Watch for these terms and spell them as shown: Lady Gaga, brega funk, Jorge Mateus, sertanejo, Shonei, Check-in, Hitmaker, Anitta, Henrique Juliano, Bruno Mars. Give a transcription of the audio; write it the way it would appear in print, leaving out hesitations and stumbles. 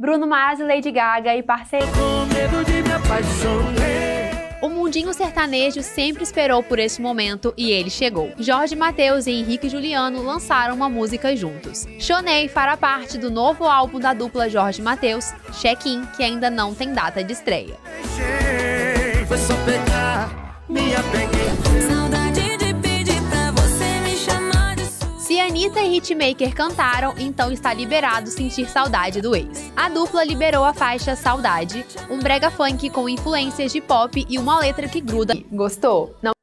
Bruno Mars, Lady Gaga e parceria. O mundinho sertanejo sempre esperou por esse momento e ele chegou. Jorge Mateus e Henrique Juliano lançaram uma música juntos. Shonei fará parte do novo álbum da dupla Jorge Mateus, Check-in, que ainda não tem data de estreia. Se Anitta e Hitmaker cantaram, então está liberado sentir saudade do ex. A dupla liberou a faixa Saudade, um brega funk com influências de pop e uma letra que gruda. Gostou? Não